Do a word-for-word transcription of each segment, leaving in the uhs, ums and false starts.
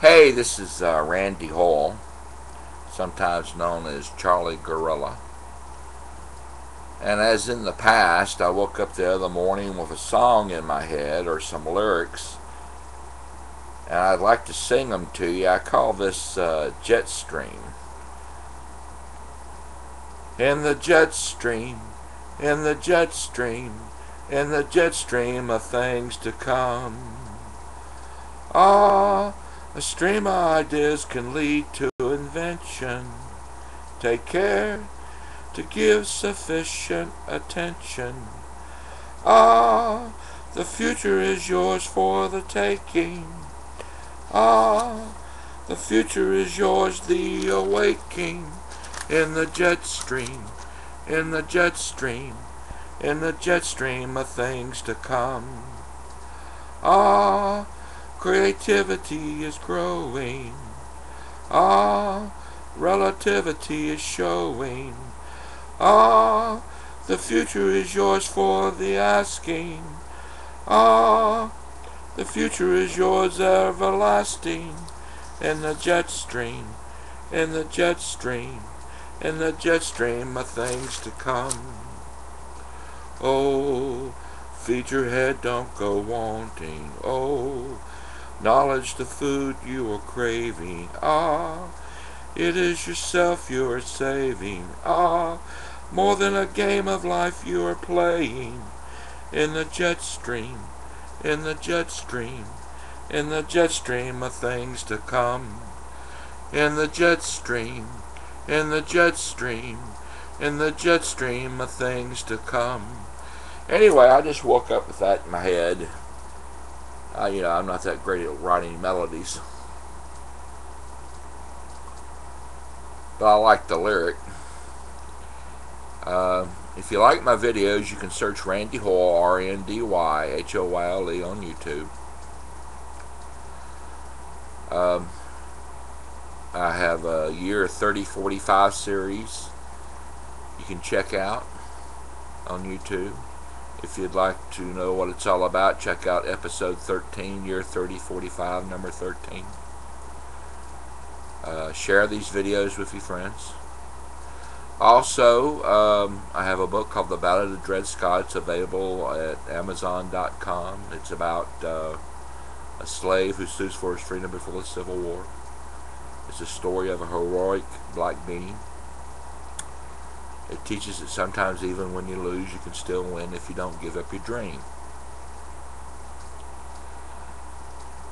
Hey, this is uh, Randy Hall, sometimes known as Charlie Gorilla. And as in the past, I woke up the other morning with a song in my head or some lyrics, and I'd like to sing them to you. I call this uh, Jetstream. In the Jetstream, in the Jetstream, in the Jetstream of things to come. Ah, a stream of ideas can lead to invention. Take care to give sufficient attention. Ah, the future is yours for the taking. Ah, the future is yours, the awaking. In the Jetstream, in the Jetstream, in the Jetstream of things to come. Ah, creativity is growing. Ah, relativity is showing. Ah, the future is yours for the asking. Ah, the future is yours everlasting. In the Jetstream, in the Jetstream, in the Jetstream of things to come. Oh, featurehead, don't go wanting. Oh, knowledge the food you are craving. Ah, it is yourself you are saving. Ah, more than a game of life you are playing. In the Jetstream, in the Jetstream, in the Jetstream of things to come. In the Jetstream, in the Jetstream, in the Jetstream of things to come. Anyway, I just woke up with that in my head. Uh, you know, I'm not that great at writing melodies, but I like the lyric. Uh, if you like my videos, you can search Randy Hoyle, R N D Y H O Y L E, on YouTube. Um, I have a Year thirty forty-five series you can check out on YouTube. If you'd like to know what it's all about, check out episode thirteen, Year thirty forty-five, number thirteen. Uh, share these videos with your friends. Also, um, I have a book called The Ballad of Dred Scott. It's available at Amazon dot com. It's about uh, a slave who sues for his freedom before the Civil War. It's a story of a heroic black being. It teaches that sometimes even when you lose, you can still win if you don't give up your dream.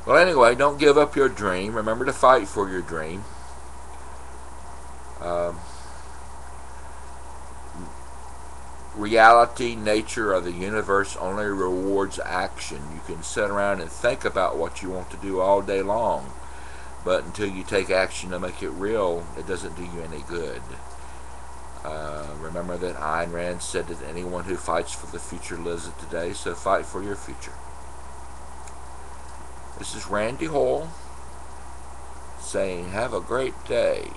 Well, anyway, don't give up your dream. Remember to fight for your dream. Um, reality, nature, or the universe only rewards action. You can sit around and think about what you want to do all day long, but until you take action to make it real, it doesn't do you any good. Uh, remember that Ayn Rand said that anyone who fights for the future lives it today, so fight for your future. This is Randy Hoyle saying have a great day.